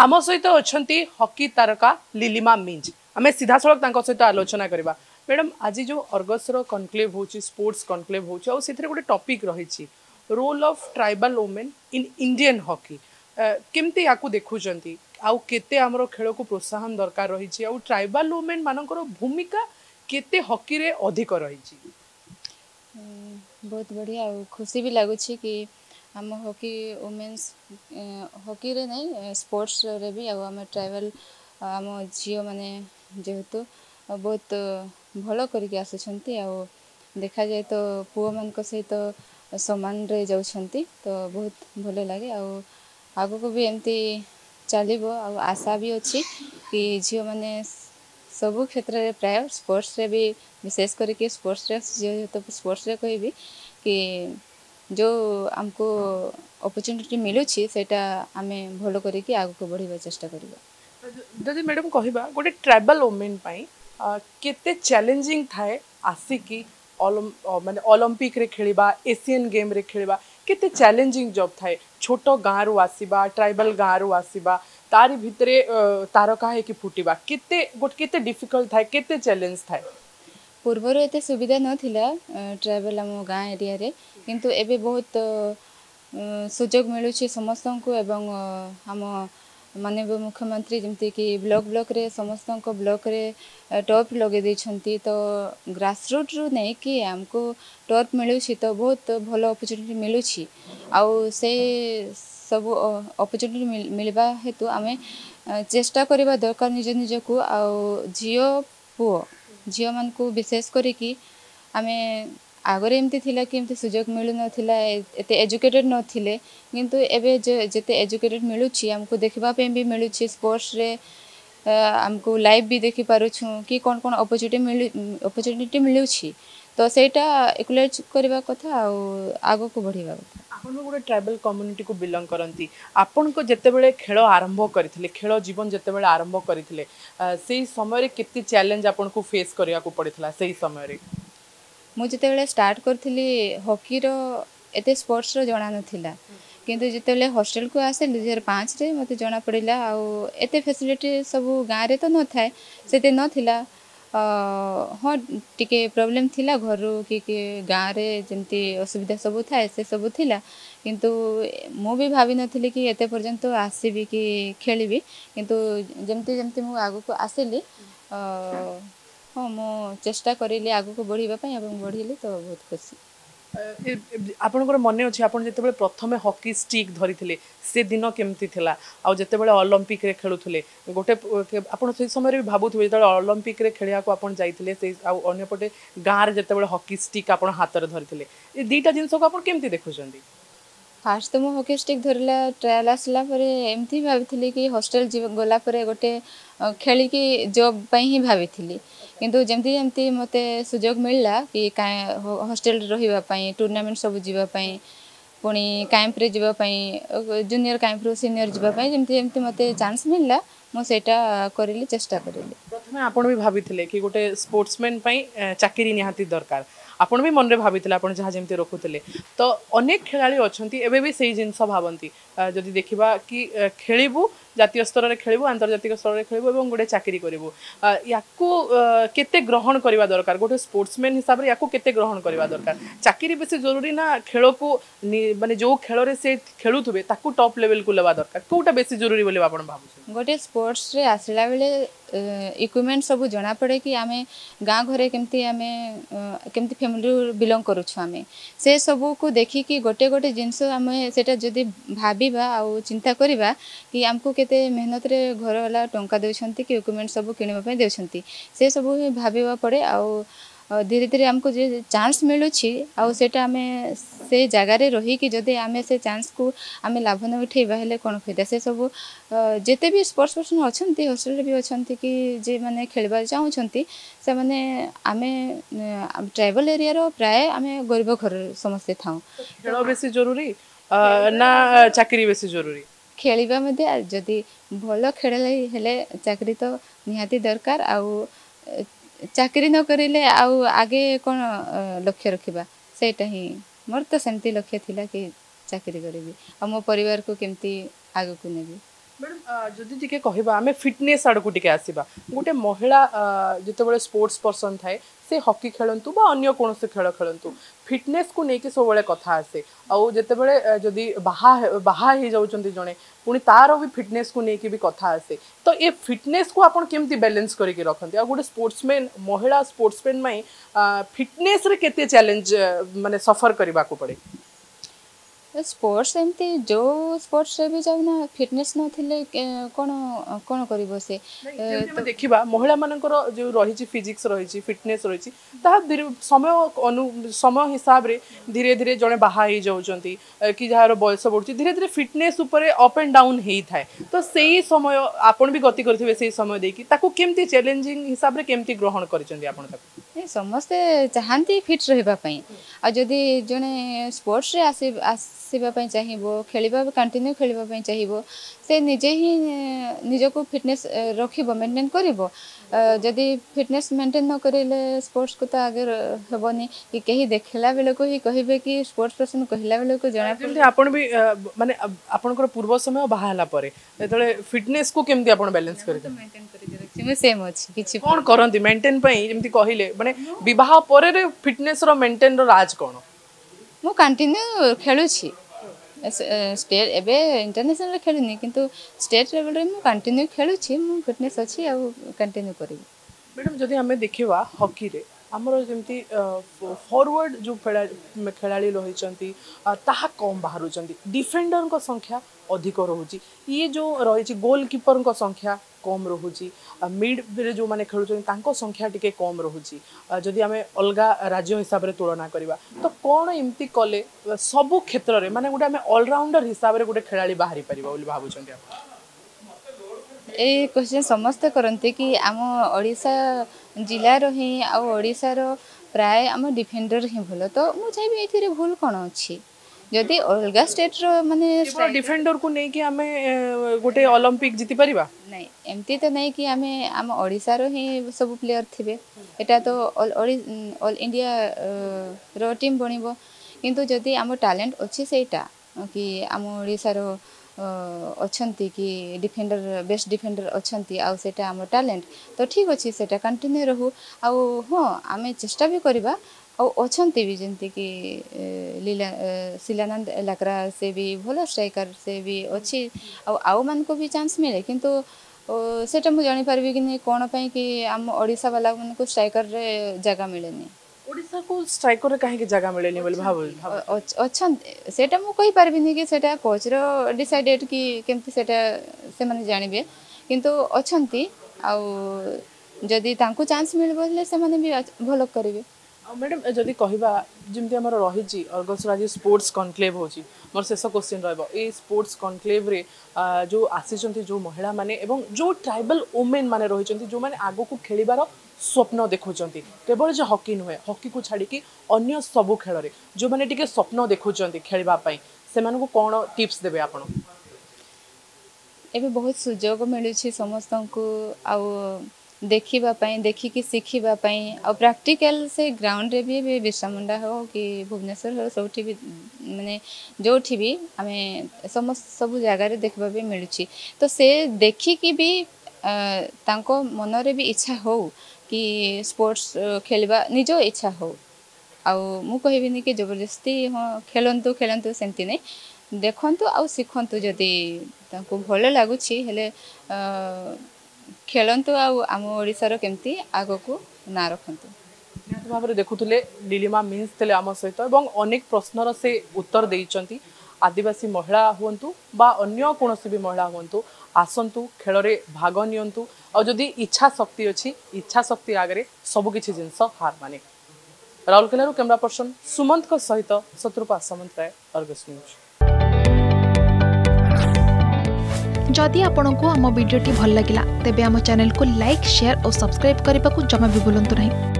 आम सहित अच्छा हकी तारका लिलिमा मिंज आम सीधा सड़क सहित आलोचना करवा। मैडम आज जो अर्गस कनक्लेव हो स्पोर्ट्स कनक्लेव हो गोटे टॉपिक रही role of tribal women in Indian hockey केमती या देखुंत आउ केते हमरो खेल को प्रोत्साहन दरकार रही ट्राइबल वुमेन मानकर भूमिका केते हॉकी रे अधिक रही। बहुत बढ़िया खुशी भी लगुच कि आम हॉकी वुमेन्स हॉकी रे नहीं स्पोर्ट्स रे भी आम ट्राइबल आम झील मैंने जेहेतु बहुत भल करके आसुंच देखा जाए तो पुओ मान सहित सामान रे जाउछंती तो बहुत भले लगे आगो को भी एमती चलो आशा भी अच्छी कि झील मैंने सबू क्षेत्र में प्राय स्पोर्ट्स रे भी विशेष करके स्पोर्ट्स रे तो स्पोर्ट्स रे कहि कि जो हमको अपॉर्चुनिटी मिलूची सेटा आमे भल करके आगो को बढ़िया चेष्टा करबा। जदि मैडम कहबा गोटे ट्राइबल वुमेन पई केते चैलेंजिंग थाए आसिकी माने ओलंपिक रे खेलिबा एशियन गेम रे खेलिबा केते चैलेंजिंग जॉब थाए छोट गाँव रु आसवा ट्राइबल गाँव रु आसवा तारी भितरे तारका है कि फुटिबा केते डिफिकल्ट थाए केते चैलेंज थाए। पूर्वर एते सुविधा नथिला ट्राइबल आम गाँव एरिया रे किंतु एबे बहुत सुजोग मिलूची समस्त को एवं आम माननीय मुख्यमंत्री जमती कि ब्लॉक ब्लॉक रे समस्त को ब्लॉक रे टॉप लगे देछंती तो ग्रासरूट रु नै कि हमको टॉप मिलूची तो बहुत भल अपॉर्चुनिटी मिलूची आउ से सब अपॉर्चुनिटी मिलवा हेतु आमे चेष्टा करबा दरकार निज निज को आउ जियो पुओ जियो मान को विशेष करिकी आमे आगरे एमती थिला कि एमती सुजोग मिलु नथिला एते एजुकेटेड नथिले किंतु एबे जेते एजुकेटेड मिलुची हमको देखबा पे भी मिलुची स्पोर्ट्स रे हमको लाइव भी देखि पारुछु कि कोन कोन अपॉर्चुनिटी मिलुची तो सेटा एक्युलेट करबा कथा आ आगो को बढ़ीबा कथा। अपन गोटे ट्राइबल कम्युनिटी को बिलंग करती आपन को जते बेले खेल आरंभ करथिले खेल जीवन जते बेले आरंभ करथिले सेही समय रे कितनी चैलेंज आपन को फेस करिया को पड़ितला सेही समय रे मु जते बेले स्टार्ट करथिली हॉकी रो एते स्पोर्ट्स रो जाना नथिला किंतु जते बेले हॉस्टल को आसे 2005 रे मते जाना पड़िला आ एते फैसिलिटी सब गाँव रे तो न थाए सेते नथिला हाँ टिके प्रॉब्लम थिला घर कि गाँव में जमती असुविधा सब था से सब थिला किंतु मु भी भावी नथिली कि एते पर्यंत आसीबी कि खेलिबी किंतु जमती जमती मु आगु को आसेली हाँ मु चेष्टा करिले आगु को बढ़ीबा पई एवं बढ़िले तो बहुत खुशी। आपनकर मन अच्छे आप जो प्रथम हॉकी स्टिक धरी से दिन केमती थिला आ जते बेले ओलंपिक रे खेलुथिले गोटे आपन से समय रे भाबुथिबे जते ओलंपिक रे खेलिया को आपन जाइथिले से आ अन्य पटे गाँव रे जते बेले हॉकी स्टिक आपन हाथ रे धरिथिले ए दुईटा जिंस को आपन केमती देखुछंदी। फास्ट तो मु हॉकी स्टिक धरला ट्रायल आसला पर एमती भाबिथिले कि हॉस्टल गला पर गोटे खेली की जॉब पई ही भाबिथिली किंतु जमती जमती मते सुजोग मिलला कि हॉस्टल रही टूर्नामेंट सब जीवाई पुणी कैंप रे जीवाई जूनियर कैंप रू सीनियर जीवाई जमती जमती मते चांस मिलला मो सेटा करिली चेष्टा करिली। प्रथम आपण भी भाबिथिले कि गोटे स्पोर्ट्समैन पई चाकरी निहाती दरकार आपण भी मन रे भाबिथिले आपण जहा जमती रखुथिले तो अनेक खेलाड़ी अछंती एबे भी सेही जिंस भाबंती जदि देखिबा कि खेलिबू जातीय स्तर रे खेलिबू आंतरराष्ट्रीय स्तर रे खेलिबू एवं गोटे चाकरी करिबू याकू केते ग्रहण करबा दरकार गोटे स्पोर्ट्समैन हिसाब रे याकू केते ग्रहण करबा दरकार चाकरी बेसी जरूरी ना खेल को माने जो खेल रे से खेलुथबे ताकू टॉप लेवल को लेबा दरकार कोटा बेसी जरूरी बोले आपण भाबु गोटे स्पोर्ट्स रे आसला बेले इक्विपमेंट सब जना पड़े कि आमे गाँ घरे केमती फैमिली बिलोंग करूछु आमे से सब को देखी कि गोटे गोटे जिनसो आमे सेटा जदी भाबीबा आ चिंता करिबा कि हमको केते मेहनत रे घर वाला टंका देउछंती कि इक्विपमेंट सब किनिबा पय देउछंती से सब भाबीबा पड़े आ धीरे धीरे हमको जे चांस मिलुछि आ सेटा आमे से जगह रे रही कि जदी आमे से चांस को आमे लाभ न उठैबा हेले कोन फायदा से सब जेते भी स्पोर्ट्स पर्सन अछंती हॉस्टल रे भी अछंती कि जे माने खेलबा चाहउछंती से माने आमे ट्राइबल एरिया रो प्राय आमे गरीब घर समस्ते थाउ खेल बेसी जरूरी ना चाकरी बेसी जरूरी खेलिबा मते जदी भलो खेलले हेले चाकरी तो निहाती दरकार आ चाकरी न करिले आउ आगे कोन लक्ष्य रखिबा सेटा ही मोर तो सेमती लक्ष्य थिला कि चाकरी करिबी आ मो परिवार को केमती आगु को नेबी मैडम जी कहवा आम फिटनेस आड़ को आसवा गोटे महिला जिते स्पोर्ट्स पर्सन थाए से हॉकी खेलतु अन्य कौन से खेल खेलतु फिटनेस को लेकिन सब बड़े कथा आसे आउ जते बड़े जदि बाहा हो जाउछंती जणे पुणी तार भी फिटनेस को लेकिन भी कथा आसे तो ये फिटनेस को आपन केमती बैलेंस करके रखते आ गोटे स्पोर्ट्समैन महिला स्पोर्ट्समैन में फिटनेस रे केते चैलेंज माने सफर करबा को पड़े स्पोर्ट्स एमती जो स्पोर्ट्स भी जाऊना फिटनेस न थिले कोन कोन करिवो से देखिबा महिला मानकर जो रही फिजिक्स रही फिटनेस रही समय हिसाब रे धीरे धीरे जने बाहा ही जाउचंती कि जहार बयस बढ़ुची धीरे धीरे फिटनेस ऊपर अप एंड डाउन हेई थाए तो सेही समय आपण भी गति करथिबे सेही समय देकी ताको केमती चैलेंजिंग हिसाब रे केमती ग्रहण करिचंती आपण ताको समस्त चाहंती फिट रहबा पई आ जदी जने स्पोर्ट्स रे आसे चाहिए खेल कंटिन्यू खेल चाहिए से निजे ही निजको फिटनेस रख मेन्टेन करी फिटनेस मेन्टेन न करें स्पोर्ट्स को तो आगे हेनी कि कहीं देखला बेल को ही कहे कि स्पोर्ट्स पर्सन कहला बेल को जना आप माने आपनकर पूर्व समय बाहला फिटनेस को केमती आपण बैलेंस कर सेम अच्छी कि कौन करती मेन्टेन कहले माने विवाह पर फिटनेस रो मेन्टेन रो राज कौन मु कंटिन्यू खेलु स्टेट एबे इंटरनेशनल खेलुनी किंतु स्टेट लेवल रे मु कंटिन्यू खेलु फिटनेस अछि आ कंटिन्यू करिवि। मैडम जदि हमें देखिवा हॉकी रे हमरो जेमती फॉरवर्ड जो खेलाड़ी रहिचंती ताहा कम बाहरुचंती डिफेंडर को संख्या अधिक रहुची ये जो रहिची गोलकीपर को संख्या कम रोची मिड जो मैंने खेलुं संख्या टी कम रोची जदि आम अलग राज्य हिसाब से तुलना करवा तो कौन एमती कले सबू क्षेत्र में माने गोटे ऑलराउंडर हिसाब से गोटे खेला बाहरी पार भावुँ ये क्वेश्चन समस्त करते कि आम ओडिशा जिलार हिं आशार प्राय आम डिफेंडर हिं भल तो मुझे भूल कौन अच्छी जदि अलग स्टेट रो माने डिफेंडर को नहीं कि हमें गोटे ओलंपिक जीति परिबा नहीं एमती तो नहीं कि हमें हम ओडिसा रो ही सब प्लेयर थिबे एटा तो ऑल इंडिया रो टीम बनिबो किंतु जदि हम टैलेंट अछि सेटा कि हम ओडिसा रो अच्छंती कि डिफेंडर बेस्ट डिफेंडर अच्छंती आ सेटा हम टैलेंट तो ठीक अछि सेटा कंटिन्यू रहू आ हां हमें चेष्टा भी करबा अच्छे भी जमती कि लीला शिलानंद लकड़ा से भी भल स्ट्राइकर से भी अच्छी आउ मान को भी चांस मिले किंतु से जानी पार्बी कि नहीं कौन कि आम ओडिशा वाला मान को स्ट्राइकर रे जगह मिले नहीं ओडिशा को स्ट्राइकर रे काहे के जगह मिले नहीं बोल भाव अच्छा सेटा मु कहि पार्बी नहीं कि सेटा कोच रो डिसाइडेड कि केमती सेटा से माने जानिबे किंतु अच्छंती आ जदी तांको चांस मिलबो ले से माने भी भल करबे। मैडम जदि कहवा जमती आम रही अर्गस आज स्पोर्ट्स कॉन्क्लेव होची मोर शेष क्वेश्चन रही स्पोर्ट्स कॉन्क्लेव रे जो आसी जो महिला माने एवं जो ट्राइबल वुमेन माने रही जो माने आगो को खेलिबार स्वप्न देखुंट केवल जो हॉकी नुहे हॉकी को छाड़ी अन्य सबू खेल रे जो माने टिके स्वप्न देखुंट खेलवाई से कौन टिप्स देवे आप बहुत सुजोग मिलूँ समस्त को आ देखिबा पई देखिकी सिखिबा पई और प्रैक्टिकल से ग्राउंड रे भी विश्रामुंडा हो कि भुवनेश्वर हो सौठी भी माने जोठी भी हमें समस्त सब जगह रे देखबा भी मिलुची तो से देखिकी भी तांको मन रे भी इच्छा हो कि स्पोर्ट्स खेलबा निजो इच्छा हो आ मु कहबिनी कि जबरदस्ती हां खेलंतु खेलंतु सेंती नै देखंतु आ सिखंतु जदी तांको भलो लागुची हेले खेलंतु आम ओडिशार केमती आग को ना रखंतु निहत भाव में देखुले लिलिमा मिन्ज थे आम सहित और अनेक प्रश्नर से उत्तर देइचंती आदिवासी महिला हुंतु बा अन्य कौन भी महिला हुंतु आसंतु खेल रे भाग नियंतु और जदि इच्छा शक्ति अच्छी इच्छा शक्ति आगे सबकिछि जिनस हार माने। राउरकेला कैमरा पर्सन सुमंत सहित शत्रुपा सामंत राय अर्गस न्यूज। जदि आपंक आम भिड्टे भल लगा तेब आम चैनल को लाइक शेयर और सब्सक्राइब करने को जमा भी बुलां नहीं।